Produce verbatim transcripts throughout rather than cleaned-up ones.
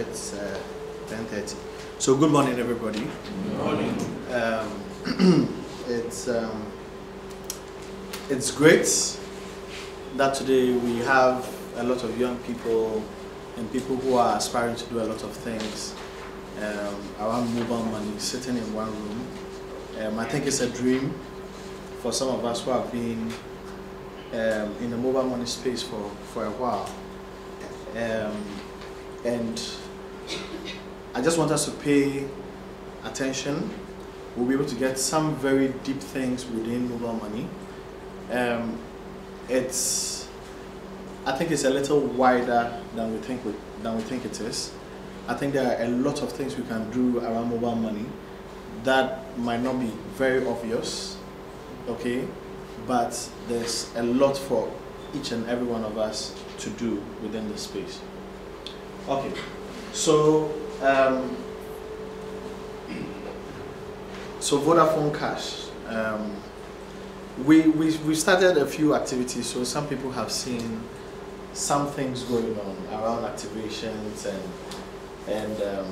it's uh, ten thirty. So good morning, everybody. Good morning. Um, it's, um, it's great that today we have a lot of young people and people who are aspiring to do a lot of things um, around mobile money, sitting in one room. Um, I think it's a dream for some of us who have been um, in the mobile money space for, for a while. Um, and I just want us to pay attention. We'll be able to get some very deep things within mobile money. Um, it's, I think it's a little wider than we think we, than we think it is. I think there are a lot of things we can do around mobile money that might not be very obvious, okay? But there's a lot for each and every one of us to do within this space. Okay, so um, so Vodafone Cash. Um, we, we, we started a few activities, so some people have seen some things going on around activations and, and um,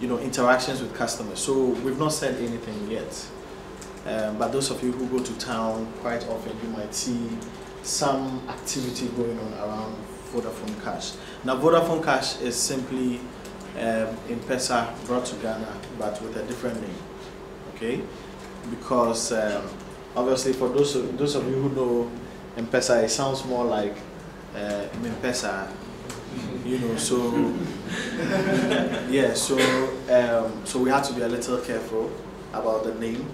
you know, interactions with customers. So we've not said anything yet. Um, but those of you who go to town quite often, you might see some activity going on around Vodafone Cash. Now, Vodafone Cash is simply um, M-Pesa brought to Ghana, but with a different name, okay? Because um, obviously, for those of, those of you who know M-Pesa, it sounds more like uh, M-Pesa, you know. So yeah, so um, so we had to be a little careful about the name, um,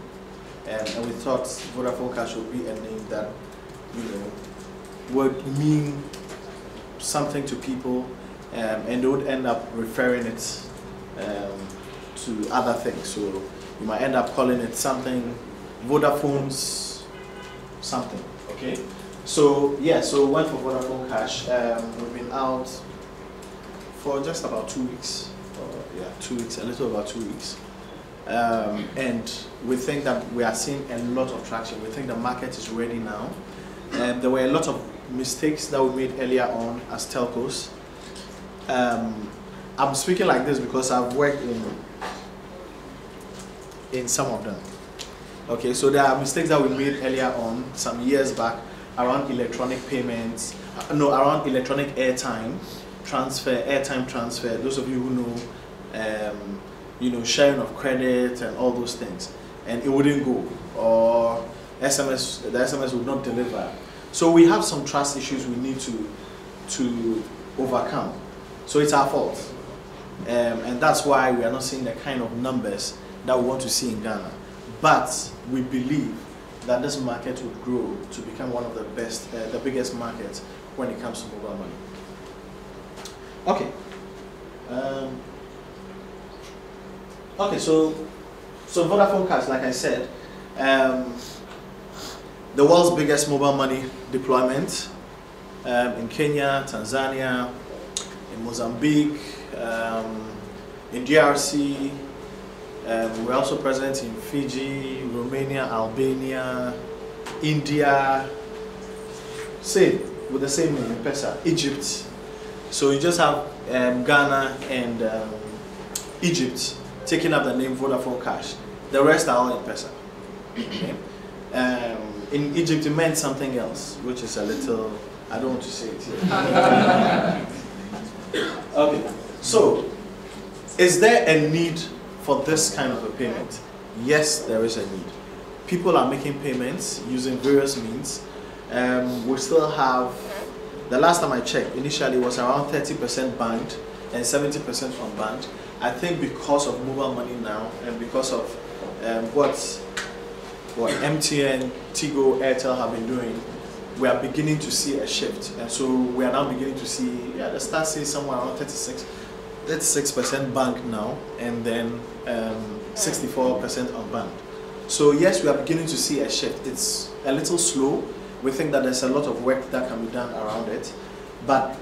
and we thought Vodafone Cash would be a name that, you know, would mean something to people, um, and they would end up referring it um, to other things. So you might end up calling it something, Vodafone's something, okay? So yeah, so we went for Vodafone Cash. Um, we've been out for just about two weeks, or, yeah, two weeks, a little over two weeks. Um, and we think that we are seeing a lot of traction. We think the market is ready now. Um, there were a lot of mistakes that we made earlier on as telcos. Um, I'm speaking like this because I've worked in, in some of them. Okay, so there are mistakes that we made earlier on, some years back, around electronic payments, no, around electronic airtime transfer, airtime transfer, those of you who know, um, you know, sharing of credit and all those things. And it wouldn't go, or S M S, the S M S would not deliver. So we have some trust issues we need to, to overcome. So it's our fault. Um, and that's why we are not seeing the kind of numbers that we want to see in Ghana. But we believe that this market would grow to become one of the best, uh, the biggest markets when it comes to mobile money. Okay. Um, okay, so, so Vodafone Cash, like I said, um, the world's biggest mobile money deployment um, in Kenya, Tanzania, in Mozambique, um, in D R C. Um, we're also present in Fiji, Romania, Albania, India, same, with the same name, M-Pesa, Egypt. So you just have um, Ghana and um, Egypt taking up the name Vodafone Cash. The rest are all M-Pesa. Okay. Um, in Egypt, it meant something else, which is a little, I don't want to say it here. Okay, so is there a need for this kind of a payment? Yes, there is a need. People are making payments using various means. Um, we still have, the last time I checked, initially was around thirty percent banned and seventy percent unbanned. I think because of mobile money now and because of um, what what M T N, Tigo, Airtel have been doing, we are beginning to see a shift. And so we are now beginning to see, yeah, the start says somewhere around thirty-six percent bank now, and then sixty-four percent unbanked. So yes, we are beginning to see a shift. It's a little slow. We think that there's a lot of work that can be done around it, but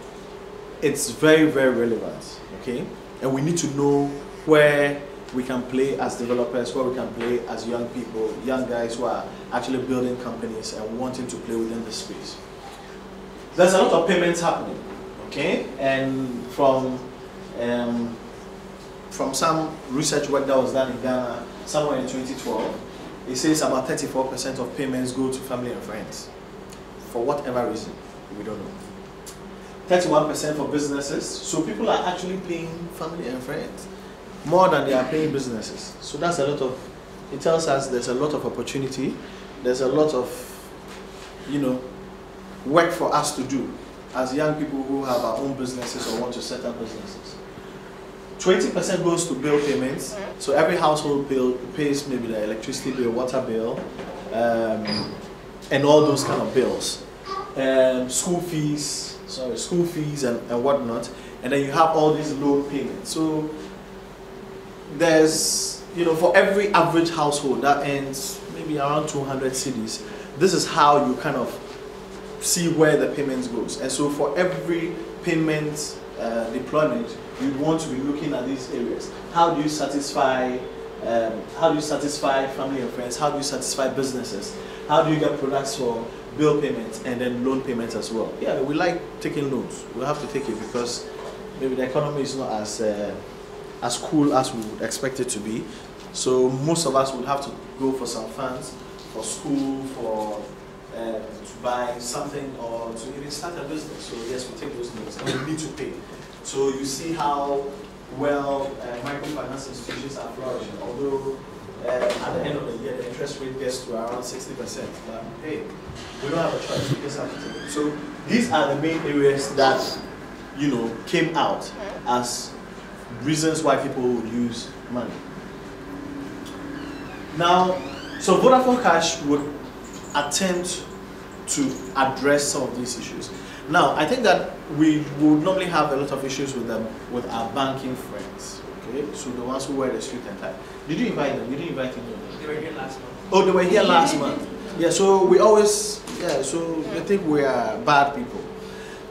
it's very, very relevant, okay? And we need to know where we can play as developers, where we can play as young people, young guys who are actually building companies and wanting to play within the space. There's a lot of payments happening, okay? And from um, from some research work that was done in Ghana somewhere in twenty twelve, it says about thirty-four percent of payments go to family and friends. For whatever reason, we don't know. thirty-one percent for businesses, so people are actually paying family and friends more than they are paying businesses. So that's a lot of, it tells us there's a lot of opportunity, there's a lot of, you know, work for us to do as young people who have our own businesses or want to set up businesses. twenty percent goes to bill payments, so every household bill pays maybe the electricity bill, water bill, um, and all those kind of bills. Um, school fees, sorry, school fees and, and whatnot, and then you have all these loan payments. So there's, you know, for every average household that earns maybe around two hundred cedis, this is how you kind of see where the payments goes. And so for every payment uh, deployment, you want to be looking at these areas. How do you satisfy, um, how do you satisfy family and friends? How do you satisfy businesses? How do you get products for bill payments and then loan payments as well? Yeah, we like taking loans. We have to take it because maybe the economy is not as uh, as cool as we would expect it to be. So most of us would have to go for some funds for school, for uh, to buy something or to even start a business. So yes, we take those loans and we need to pay. So you see how well uh, microfinance institutions are flourishing, although uh, at the end of the year the interest rate gets to around sixty percent. But hey, we don't have a choice, we just have to take it. So these are the main areas that, you know, came out as reasons why people would use money. Now, so Vodafone Cash would attempt to address some of these issues. Now, I think that we would normally have a lot of issues with them, with our banking friends. Okay, so the ones who wear the street and tie. Did you invite them? You didn't invite them. They were here last month. Oh, they were here last month. Yeah. So we always, yeah. So they think we are bad people,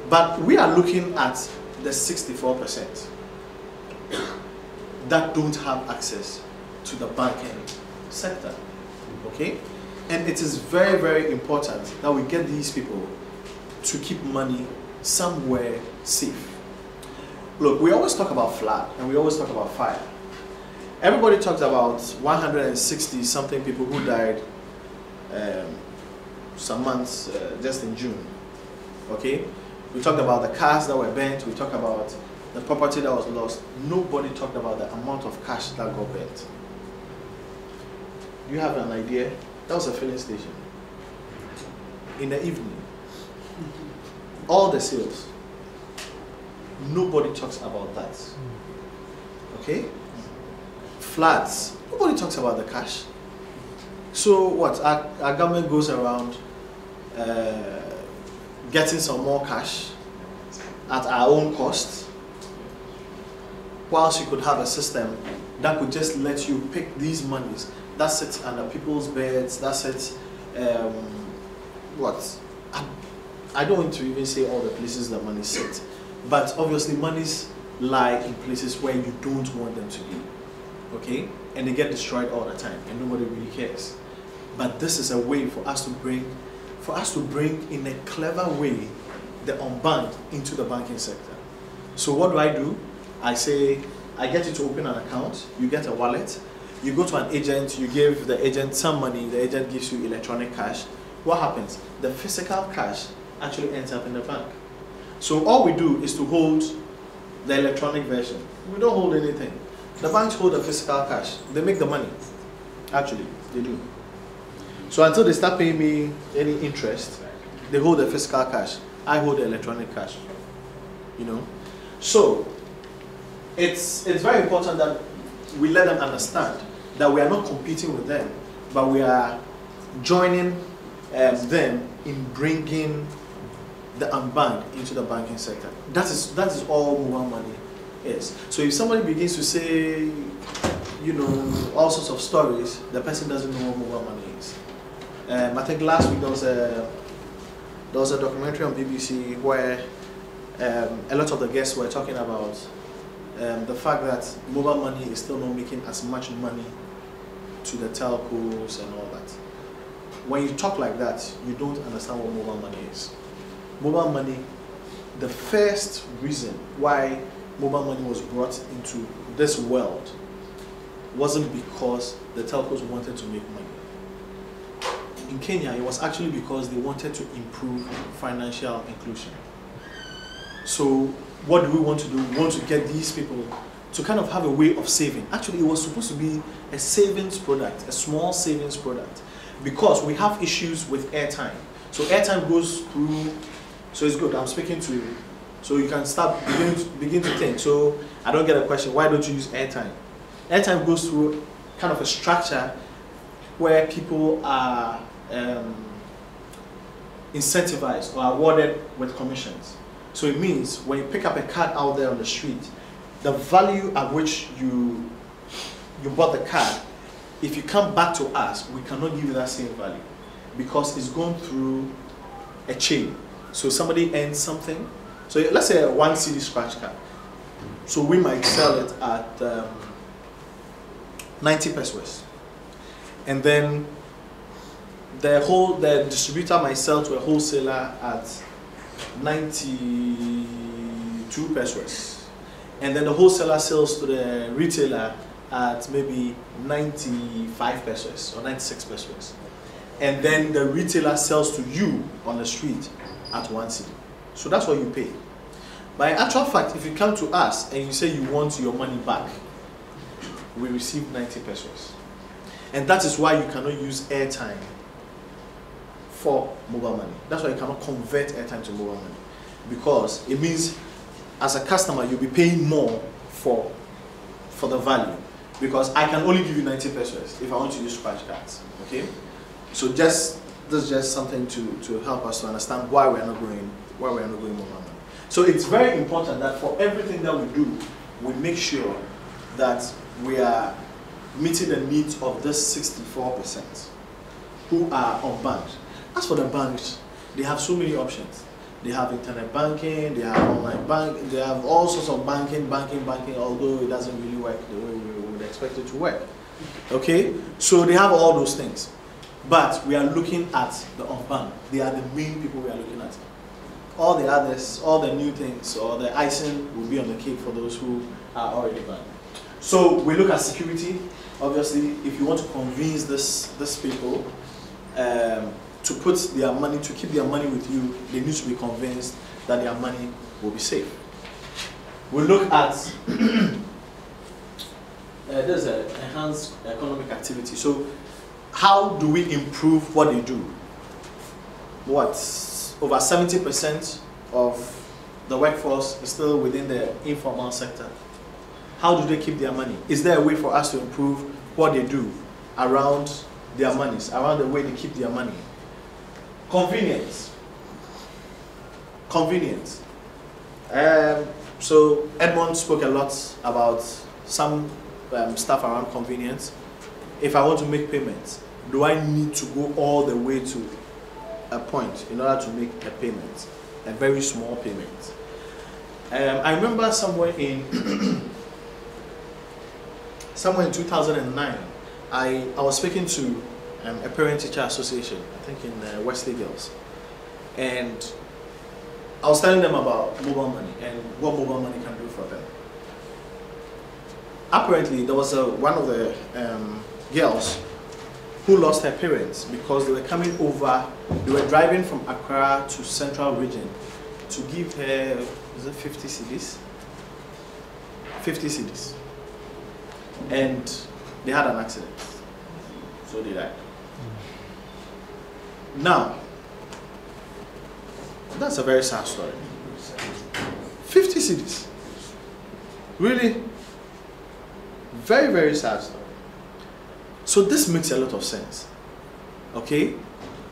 but we are looking at the sixty-four percent that don't have access to the banking sector. Okay, and it is very, very important that we get these people to keep money somewhere safe. Look, we always talk about flood and we always talk about fire. Everybody talks about one hundred sixty something people who died um, some months uh, just in June. Okay? We talked about the cars that were burnt, we talked about the property that was lost. Nobody talked about the amount of cash that got burnt. Do you have an idea? That was a filling station. In the evening. All the sales. Nobody talks about that. Okay? Floods. Nobody talks about the cash. So what? Our, our government goes around uh, getting some more cash at our own cost, whilst you could have a system that could just let you pick these monies that sit under people's beds, that sit, um, what? I, I don't want to even say all the places that money sits, but obviously monies lie in places where you don't want them to be, okay? And they get destroyed all the time and nobody really cares. But this is a way for us to bring, for us to bring in a clever way the unbanked into the banking sector. So what do I do? I say, I get you to open an account, you get a wallet, you go to an agent, you give the agent some money, the agent gives you electronic cash. What happens? The physical cash actually ends up in the bank. So all we do is to hold the electronic version. We don't hold anything. The banks hold the physical cash. They make the money. Actually, they do. So until they start paying me any interest, they hold the physical cash. I hold the electronic cash. You know? So it's, it's very important that we let them understand that we are not competing with them, but we are joining um, them in bringing the unbanked into the banking sector. That is, that is all mobile money is. So if somebody begins to say, you know, all sorts of stories, the person doesn't know what mobile money is. Um, I think last week there was a, there was a documentary on B B C where um, a lot of the guests were talking about um, the fact that mobile money is still not making as much money to the telcos and all that. When you talk like that, you don't understand what mobile money is. Mobile money, the first reason why mobile money was brought into this world wasn't because the telcos wanted to make money. In Kenya, it was actually because they wanted to improve financial inclusion. So what do we want to do? We want to get these people to kind of have a way of saving. Actually, it was supposed to be a savings product, a small savings product, because we have issues with airtime. So airtime goes through, so it's good, I'm speaking to you. So you can start, begin to, begin to think. So I don't get a question, why don't you use airtime? Airtime goes through kind of a structure where people are um, incentivized or awarded with commissions. So it means when you pick up a card out there on the street, the value at which you, you bought the card, if you come back to us, we cannot give you that same value because it's gone through a chain. So somebody earns something. So let's say a one city scratch card. So we might sell it at um, ninety pesos. And then the, whole, the distributor might sell to a wholesaler at ninety-two pesos. And then the wholesaler sells to the retailer at maybe ninety-five pesos or ninety-six pesos. And then the retailer sells to you on the street at one city. So that's what you pay. By actual fact, if you come to us and you say you want your money back, we receive ninety pesos. And that is why you cannot use airtime for mobile money. That's why you cannot convert airtime to mobile money. Because it means as a customer, you'll be paying more for, for the value. Because I can only give you ninety pesos if I want to use scratch cards, okay? So just, this is just something to, to help us to understand why we're not going why we're not going mobile money. So it's very important that for everything that we do, we make sure that we are meeting the needs of this sixty-four percent who are unbanked. As for the banks, they have so many options. They have internet banking, they have online banking, they have all sorts of banking, banking, banking, although it doesn't really work the way we would expect it to work. Okay? So they have all those things. But we are looking at the unbanked. They are the main people we are looking at. All the others, all the new things, or the icing will be on the cake for those who are already banked. So we look at security. Obviously, if you want to convince this, this people, um, to put their money, to keep their money with you, they need to be convinced that their money will be safe. We look at, uh, there's an enhanced economic activity. So how do we improve what they do? What? Over seventy percent of the workforce is still within the informal sector. How do they keep their money? Is there a way for us to improve what they do around their monies, around the way they keep their money? Convenience. Convenience. Um, so Edmond spoke a lot about some um, stuff around convenience. If I want to make payments, do I need to go all the way to a point in order to make a payment, a very small payment? Um, I remember somewhere in somewhere in two thousand nine, I, I was speaking to um, a parent-teacher association, I think in uh, Wesley Girls, and I was telling them about mobile money and what mobile money can do for them. Apparently, there was a, one of the um, girls who lost her parents because they were coming over, they were driving from Accra to Central Region to give her, is it fifty cedis? fifty cedis. And they had an accident, so they died. Now, that's a very sad story. fifty cedis. Really? Very, very sad story. So this makes a lot of sense, okay?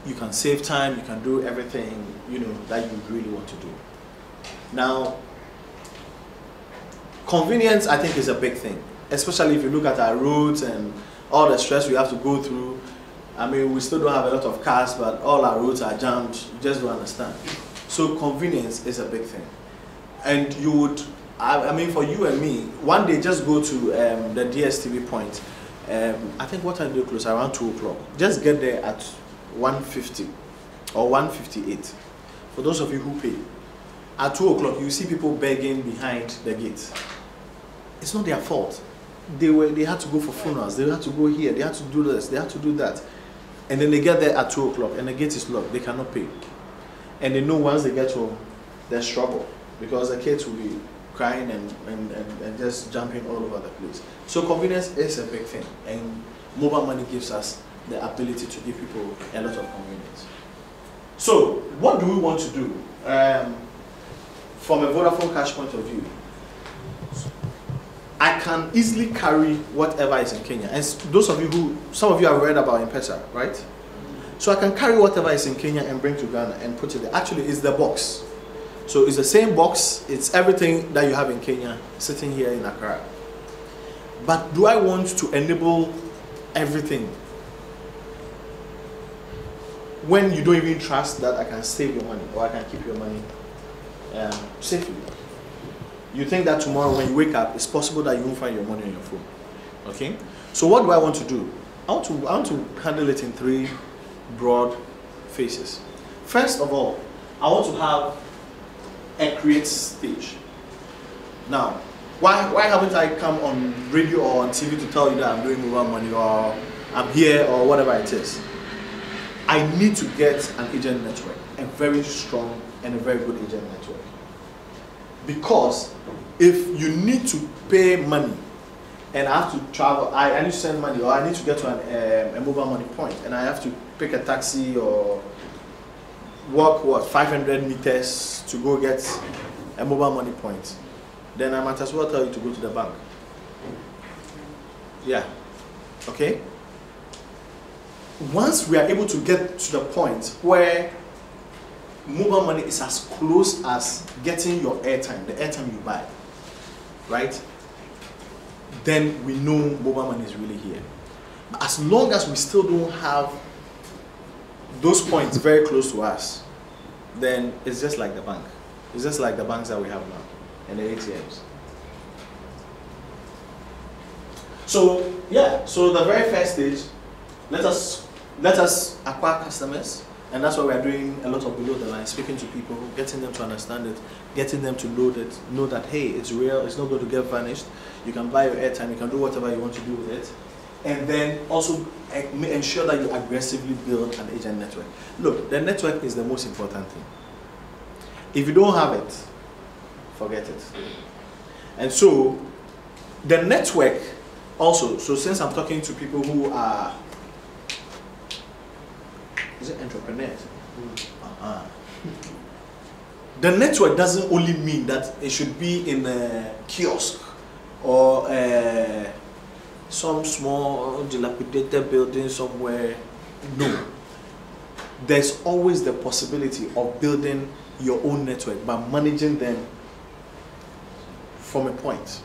You can save time, you can do everything, you know, that you really want to do. Now, convenience, I think, is a big thing, especially if you look at our roads and all the stress we have to go through. I mean, we still don't have a lot of cars, but all our roads are jammed. You just don't understand. So convenience is a big thing. And you would, I, I mean, for you and me, one day just go to um, the D S T V point. Um, I think what time do you close? Around two o'clock. Just get there at one fifty or one fifty-eight. For those of you who pay, at two o'clock you see people begging behind the gate. It's not their fault. They were they had to go for funerals, they had to go here, they had to do this, they had to do that. And then they get there at two o'clock and the gate is locked, they cannot pay. And they know once they get home, there's trouble. Because the kids will be crying and, and, and, and just jumping all over the place. So convenience is a big thing, and mobile money gives us the ability to give people a lot of convenience. So what do we want to do um, from a Vodafone Cash point of view? I can easily carry whatever is in Kenya, and those of you who, some of you have read about M-Pesa, right? So I can carry whatever is in Kenya and bring to Ghana and put it there. Actually, it's the box. So it's the same box, it's everything that you have in Kenya sitting here in Accra. But do I want to enable everything when you don't even trust that I can save your money or I can keep your money um, safely? You think that tomorrow when you wake up, it's possible that you won't find your money on your phone. Okay? So what do I want to do? I want to, I want to handle it in three broad phases. First of all, I want to have a create stage. Now, why why haven't I come on radio or on T V to tell you that I'm doing mobile money or I'm here or whatever it is? I need to get an agent network, a very strong and a very good agent network. Because if you need to pay money and I have to travel, I, I need to send money or I need to get to an, um, a mobile money point and I have to pick a taxi or walk what five hundred meters to go get a mobile money point, then I might as well tell you to go to the bank. Yeah, okay. Once we are able to get to the point where mobile money is as close as getting your airtime, the airtime you buy, right? Then we know mobile money is really here. But as long as we still don't have those points very close to us, then it's just like the bank. It's just like the banks that we have now and the A T Ms. So yeah, so the very first stage, let us let us acquire customers, and that's why we are doing a lot of below the line, speaking to people, getting them to understand it, getting them to know that know that hey, it's real, it's not going to get vanished. You can buy your airtime, you can do whatever you want to do with it. And then also ensure that you aggressively build an agent network. Look, the network is the most important thing. If you don't have it, forget it. And so, the network also, so since I'm talking to people who are, is it entrepreneurs? Uh-huh. The network doesn't only mean that it should be in a kiosk or a some small dilapidated building somewhere. No. There's always the possibility of building your own network by managing them from a point.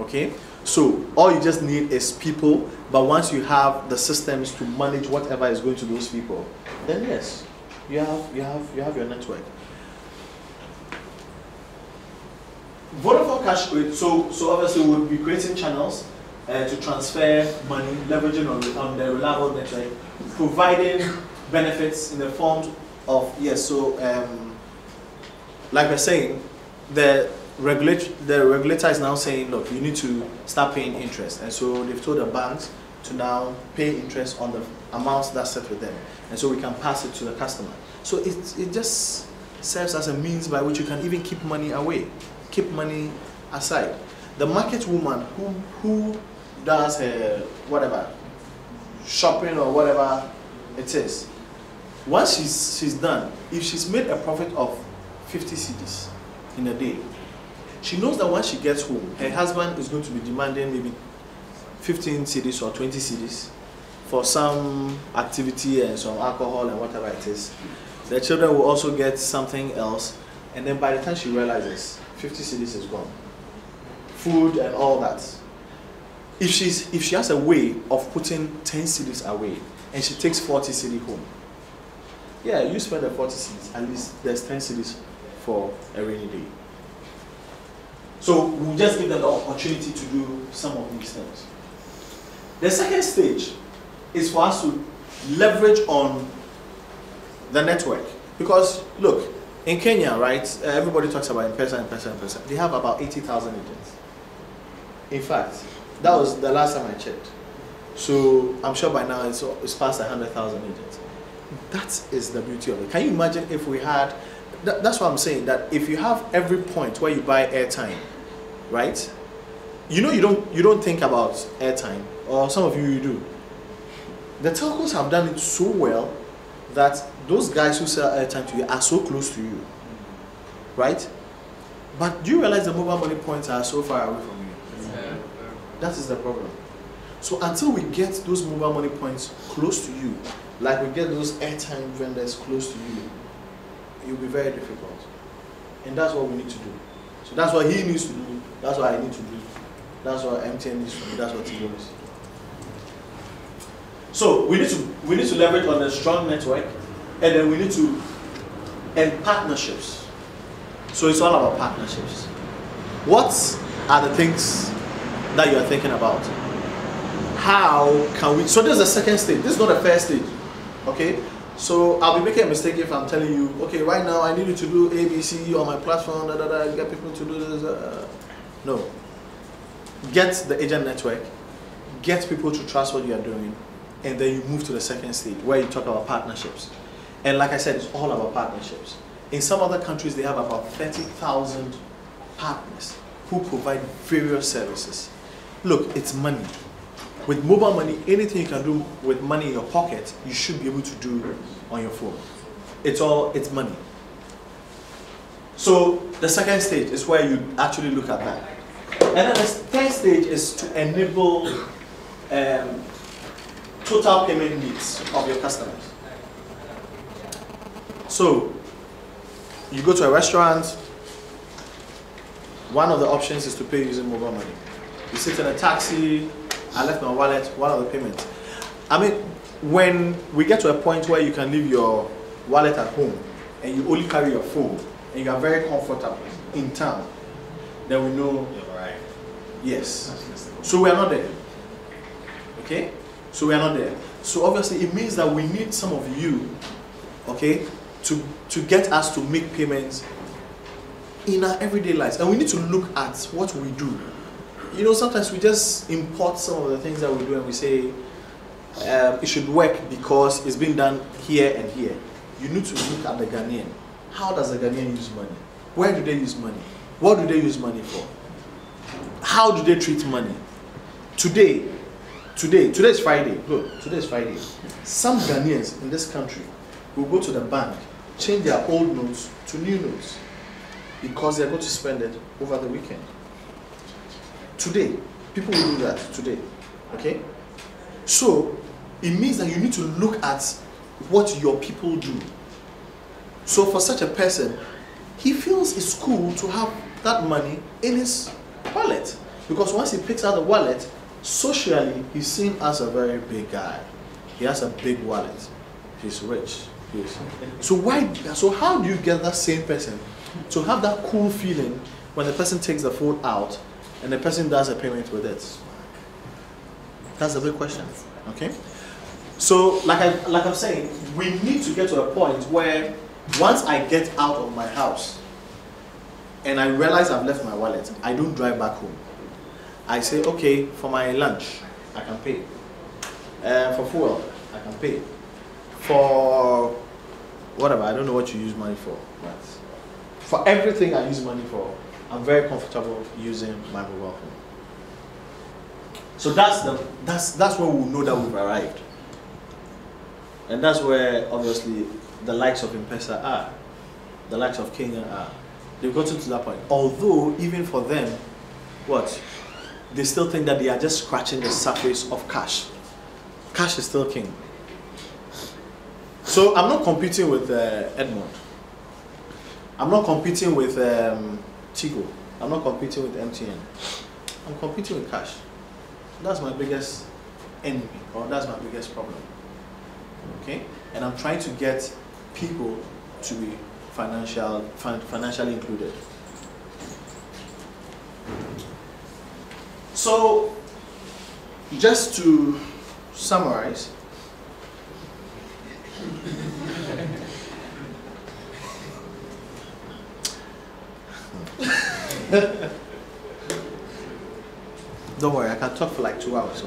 Okay? So all you just need is people, but once you have the systems to manage whatever is going to those people, then yes, you have you have you have your network. Vodafone Cash, so so obviously we'll be creating channels Uh, to transfer money, leveraging on, on the reliable network, providing benefits in the form of, yes, so um, like we're saying, the, regulat the regulator is now saying, look, you need to start paying interest. And so they've told the banks to now pay interest on the amounts that's set with them. And so we can pass it to the customer. So it, it just serves as a means by which you can even keep money away, keep money aside. The market woman who, who does her whatever, shopping or whatever it is, once she's, she's done, if she's made a profit of fifty cedis in a day, she knows that once she gets home, her husband is going to be demanding maybe fifteen cedis or twenty cedis for some activity and some alcohol and whatever it is. The children will also get something else, and then by the time she realizes, fifty cedis is gone. Food and all that. If she's if she has a way of putting ten cedis away and she takes forty cedis home, yeah, you spend the forty cedis, at least there's ten cedis for a rainy day. So we'll just give them the opportunity to do some of these things. The second stage is for us to leverage on the network, because look, In Kenya, right, uh, everybody talks about M-Pesa, M-Pesa, M-Pesa. They have about eighty thousand agents. In fact, that was the last time I checked. So I'm sure by now it's, it's past one hundred thousand agents. That is the beauty of it. Can you imagine if we had, that, that's what I'm saying, that if you have every point where you buy airtime, right? You know you don't, you don't think about airtime, or some of you, you do. The telcos have done it so well that those guys who sell airtime to you are so close to you, right? But do you realize the mobile money points are so far away from you? Yeah. That is the problem. So until we get those mobile money points close to you, like we get those airtime vendors close to you, it will be very difficult. And that's what we need to do. So that's what he needs to do, that's what I need to do, that's what M T N needs to do, that's what Tigo needs to do. So we need to we need to leverage on a strong network, and then we need to end partnerships. So it's all about partnerships. What are the things that you are thinking about? How can we? So this is the second stage. This is not the first stage. Okay. So I'll be making a mistake if I'm telling you, okay, right now I need you to do A B C on my platform. Da da da. Get people to do this. Uh, no. Get the agent network. Get people to trust what you are doing. And then you move to the second stage where you talk about partnerships. And like I said, it's all about partnerships. In some other countries, they have about thirty thousand partners who provide various services. Look, it's money. With mobile money, anything you can do with money in your pocket, you should be able to do on your phone. It's all, it's money. So the second stage is where you actually look at that. And then the third stage is to enable um, total payment needs of your customers. So, you go to a restaurant, one of the options is to pay using mobile money. You sit in a taxi, I left my wallet, one of the payments. I mean, when we get to a point where you can leave your wallet at home and you only carry your phone and you are very comfortable in town, then we know, you're right. Yes. So we are not there, okay? So we are not there. So obviously it means that we need some of you, okay, to, to get us to make payments in our everyday lives. And we need to look at what we do. You know, sometimes we just import some of the things that we do and we say, uh, it should work because it's been done here and here. You need to look at the Ghanaian. How does the Ghanaian use money? Where do they use money? What do they use money for? How do they treat money? Today, Today, today is Friday. Look, today is Friday. Some Ghanaians in this country will go to the bank, change their old notes to new notes because they're going to spend it over the weekend. Today, people will do that today. Okay? So, it means that you need to look at what your people do. So, for such a person, he feels it's cool to have that money in his wallet because once he picks out the wallet, socially, he's seen as a very big guy. He has a big wallet. He's rich. Yes. So why? So how do you get that same person to have that cool feeling when the person takes the phone out and the person does a payment with it? That's the big question. Okay. So like I like I'm saying, we need to get to a point where once I get out of my house and I realize I've left my wallet, I don't drive back home. I say, okay, for my lunch, I can pay. Uh, for fuel, I can pay. For whatever, I don't know what you use money for. But for everything I use money for, I'm very comfortable using my mobile phone. So that's, the, that's, that's where we know that we've arrived. And that's where, obviously, the likes of M-Pesa are. The likes of Kenya are. They've gotten to that point. Although, even for them, what? They still think that they are just scratching the surface of cash. Cash is still king. So I'm not competing with uh, Edmond. I'm not competing with um, Tigo. I'm not competing with M T N. I'm competing with cash. That's my biggest enemy, or that's my biggest problem. Okay? And I'm trying to get people to be financial, fin financially included. So, just to summarize, Don't worry, I can talk for like two hours.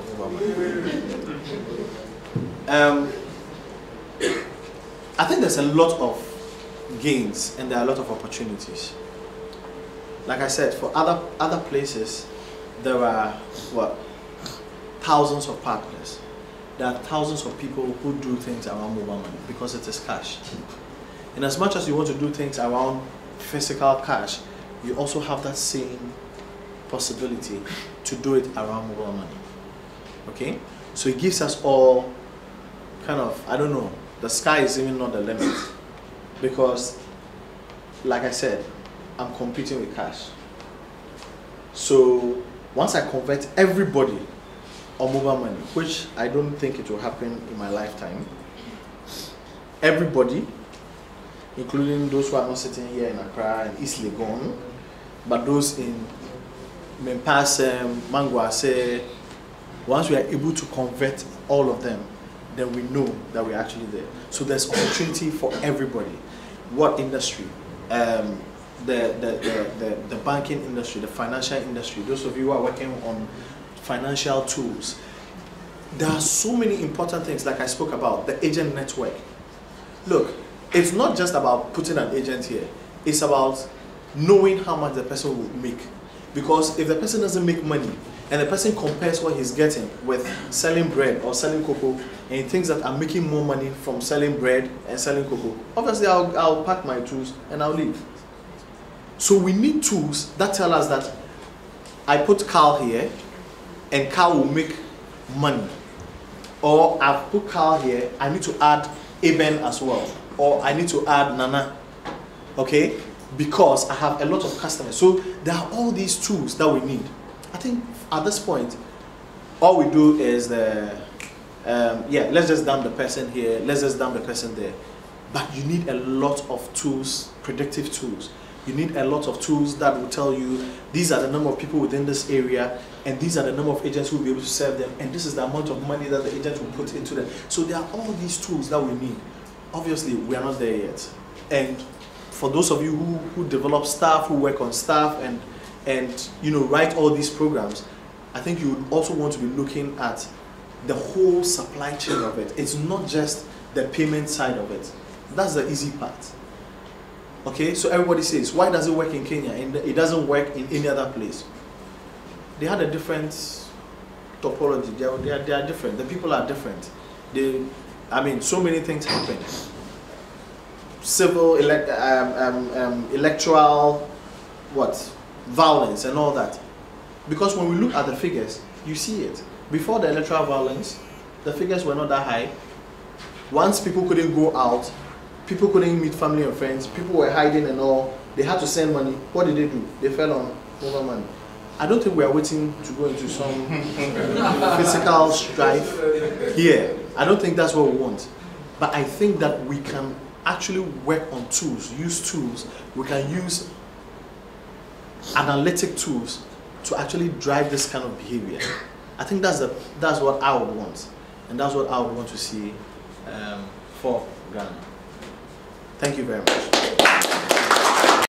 Um, I think there's a lot of gains and there are a lot of opportunities. Like I said, for other other places, there are what thousands of partners. There are thousands of people who do things around mobile money because it is cash. And as much as you want to do things around physical cash, you also have that same possibility to do it around mobile money. Okay? So it gives us all kind of, I don't know, the sky is even not the limit. Because, like I said, I'm competing with cash. So once I convert everybody on mobile money, which I don't think it will happen in my lifetime, everybody, including those who are not sitting here in Accra and East Legon, but those in M-Pesa, Manguase, once we are able to convert all of them, then we know that we're actually there. So there's opportunity for everybody. What industry? Um, the, the, the, the, the banking industry, the financial industry, those of you who are working on financial tools. There are so many important things, like I spoke about, the agent network. Look, it's not just about putting an agent here. It's about knowing how much the person will make. Because if the person doesn't make money, and the person compares what he's getting with selling bread or selling cocoa, and thinks that I'm making more money from selling bread and selling cocoa, obviously I'll, I'll pack my tools and I'll leave. So we need tools that tell us that I put Carl here, and Carl will make money. Or I've put Carl here, I need to add Eben as well. Or I need to add Nana, okay? Because I have a lot of customers. So there are all these tools that we need. I think at this point, all we do is the, um, yeah, let's just dump the person here, let's just dump the person there. But you need a lot of tools, predictive tools. You need a lot of tools that will tell you these are the number of people within this area, and these are the number of agents who will be able to serve them, and this is the amount of money that the agent will put into them. So there are all these tools that we need. Obviously, we are not there yet. And for those of you who, who develop staff, who work on staff, and, and you know, write all these programs, I think you would also want to be looking at the whole supply chain of it. It's not just the payment side of it. That's the easy part. Okay, so everybody says, why does it work in Kenya and it doesn't work in any other place? They had a different topology. They are, they are, they are different. The people are different. They, I mean, so many things happen. Civil, elect, um, um, um, electoral, what? Violence and all that. Because when we look at the figures, you see it. Before the electoral violence, the figures were not that high. Once people couldn't go out, people couldn't meet family and friends, people were hiding and all, they had to send money. What did they do? They fell on mobile money. I don't think we are waiting to go into some physical strife here. I don't think that's what we want. But I think that we can actually work on tools, use tools. We can use analytic tools to actually drive this kind of behavior. I think that's, the, that's what I would want. And that's what I would want to see um, for Ghana. Thank you very much.